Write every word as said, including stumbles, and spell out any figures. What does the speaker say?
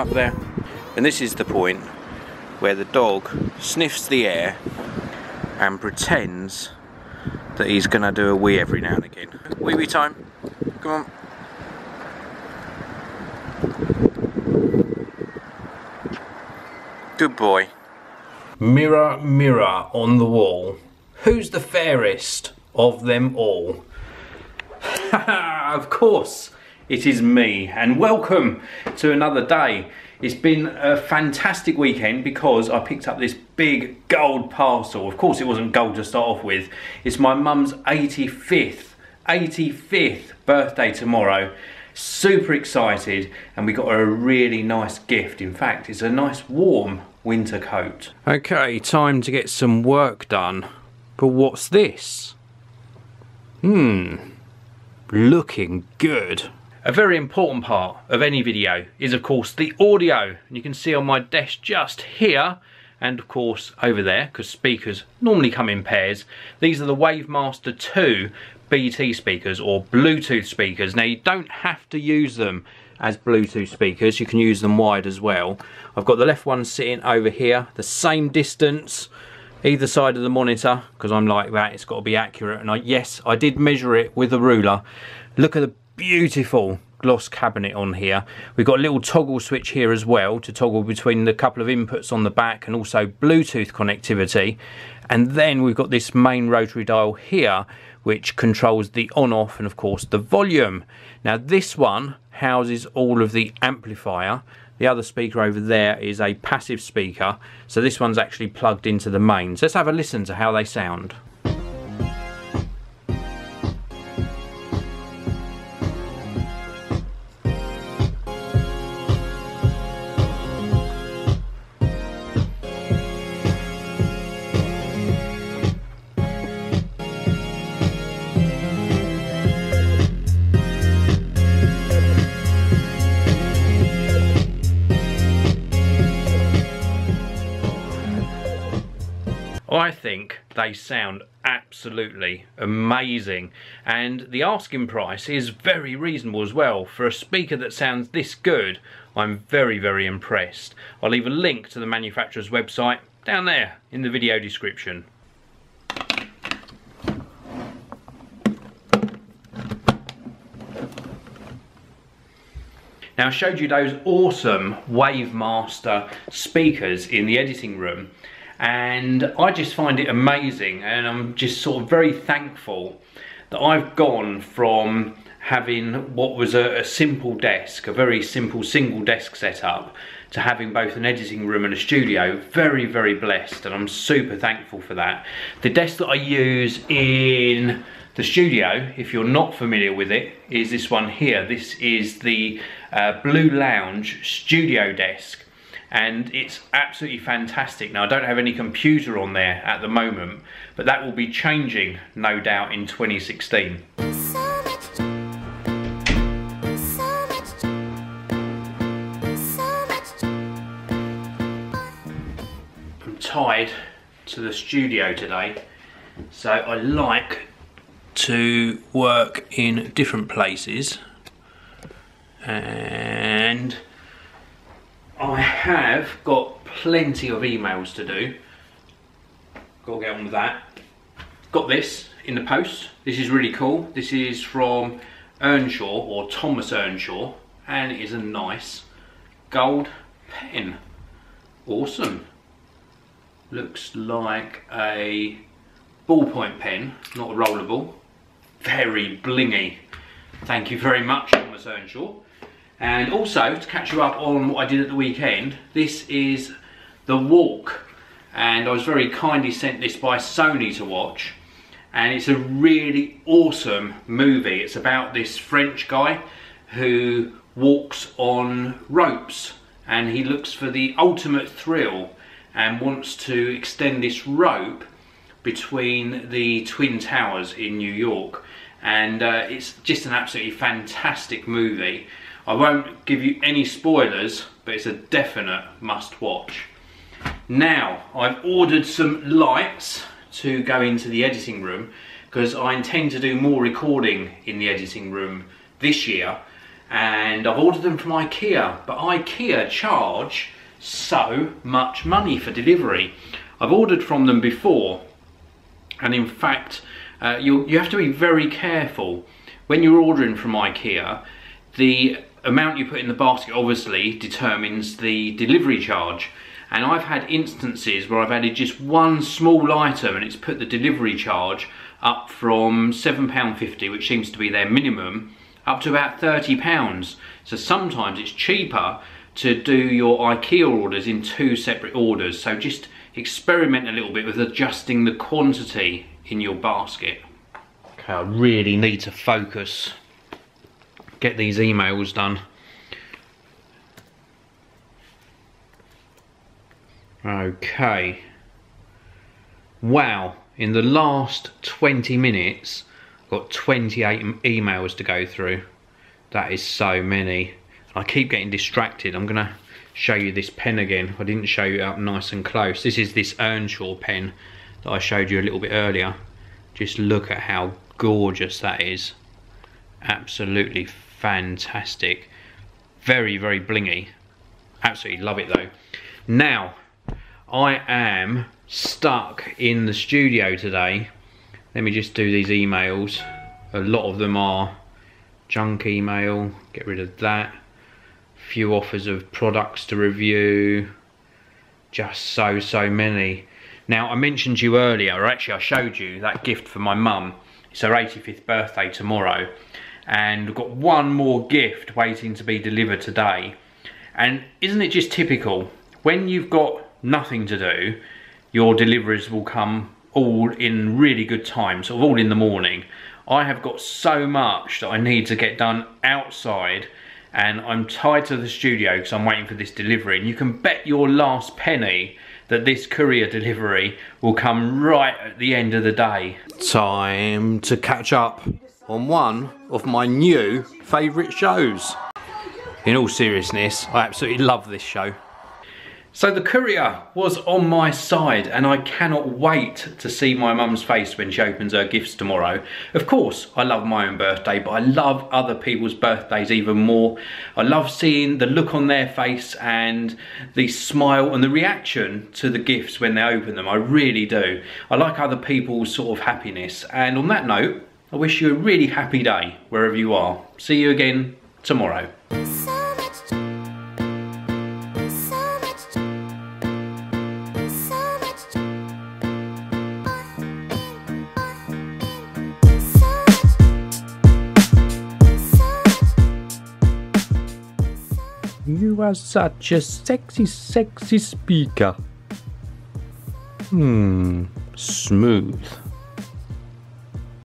up there. And this is the point where the dog sniffs the air and pretends that he's gonna do a wee every now and again. Wee wee time, come on. Good boy. Mirror, mirror on the wall, who's the fairest of them all? Of course, it is me, and welcome to another day. It's been a fantastic weekend because I picked up this big gold parcel. Of course it wasn't gold to start off with. It's my mum's eighty-fifth birthday tomorrow. Super excited, and we got her a really nice gift. In fact, it's a nice warm winter coat. Okay, time to get some work done. But what's this? Hmm, looking good. A very important part of any video is of course the audio, and you can see on my desk just here and of course over there, because speakers normally come in pairs. These are the Wavemaster two B T speakers, or Bluetooth speakers. Now you don't have to use them as Bluetooth speakers, you can use them wide as well. I've got the left one sitting over here, the same distance either side of the monitor, because I'm like that, it's got to be accurate. And I, yes, I did measure it with a ruler. Look at the beautiful gloss cabinet on here. We've got a little toggle switch here as well to toggle between the couple of inputs on the back and also Bluetooth connectivity. And then we've got this main rotary dial here which controls the on off and of course the volume. Now this one houses all of the amplifier. The other speaker over there is a passive speaker, so this one's actually plugged into the mains. Let's have a listen to how they sound. I think they sound absolutely amazing, and the asking price is very reasonable as well. For a speaker that sounds this good, I'm very, very impressed. I'll leave a link to the manufacturer's website down there in the video description. Now I showed you those awesome Wavemaster speakers in the editing room, and I just find it amazing, and I'm just sort of very thankful that I've gone from having what was a, a simple desk, a very simple single desk setup, to having both an editing room and a studio. Very, very blessed, and I'm super thankful for that. The desk that I use in the studio, if you're not familiar with it, is this one here. This is the uh, Blue Lounge Studio Desk. And it's absolutely fantastic. Now I don't have any computer on there at the moment, but that will be changing no doubt in twenty sixteen. I'm tied to the studio today, so I like to work in different places, and I have got plenty of emails to do. Gotta get on with that. Got this in the post. This is really cool. This is from Earnshaw, or Thomas Earnshaw, and it is a nice gold pen. Awesome. Looks like a ballpoint pen, not a rollable. Very blingy. Thank you very much, Thomas Earnshaw. And also, to catch you up on what I did at the weekend, this is The Walk, and I was very kindly sent this by Sony to watch, and it's a really awesome movie. It's about this French guy who walks on ropes, and he looks for the ultimate thrill and wants to extend this rope between the Twin Towers in New York. And uh, it's just an absolutely fantastic movie. I won't give you any spoilers, but it's a definite must watch. Now, I've ordered some lights to go into the editing room, because I intend to do more recording in the editing room this year, and I've ordered them from IKEA, but IKEA charge so much money for delivery. I've ordered from them before, and in fact uh, you, you have to be very careful when you're ordering from IKEA. The amount you put in the basket obviously determines the delivery charge, and I've had instances where I've added just one small item and it's put the delivery charge up from seven pounds fifty, which seems to be their minimum, up to about thirty pounds. So sometimes it's cheaper to do your IKEA orders in two separate orders. So just experiment a little bit with adjusting the quantity in your basket. Okay, I really need to focus, get these emails done. Okay, wow, in the last twenty minutes I've got twenty-eight emails to go through. That is so many. I keep getting distracted. I'm gonna show you this pen again. I didn't show you up nice and close. This is this Earnshaw pen that I showed you a little bit earlier. Just look at how gorgeous that is. Absolutely fantastic. Very, very blingy. Absolutely love it though. Now, I am stuck in the studio today. Let me just do these emails. A lot of them are junk email. Get rid of that. Few offers of products to review. Just so so many. Now, I mentioned to you earlier, or actually I showed you that gift for my mum. It's her eighty-fifth birthday tomorrow, and we've got one more gift waiting to be delivered today. And isn't it just typical, when you've got nothing to do, your deliveries will come all in really good time, sort of all in the morning. I have got so much that I need to get done outside, and I'm tied to the studio because I'm waiting for this delivery. And you can bet your last penny that this courier delivery will come right at the end of the day. Time to catch up on one of my new favourite shows. In all seriousness, I absolutely love this show. So the courier was on my side, and I cannot wait to see my mum's face when she opens her gifts tomorrow. Of course, I love my own birthday, but I love other people's birthdays even more. I love seeing the look on their face and the smile and the reaction to the gifts when they open them. I really do. I like other people's sort of happiness. And on that note, I wish you a really happy day wherever you are. See you again tomorrow. You are such a sexy, sexy speaker. Hmm, smooth.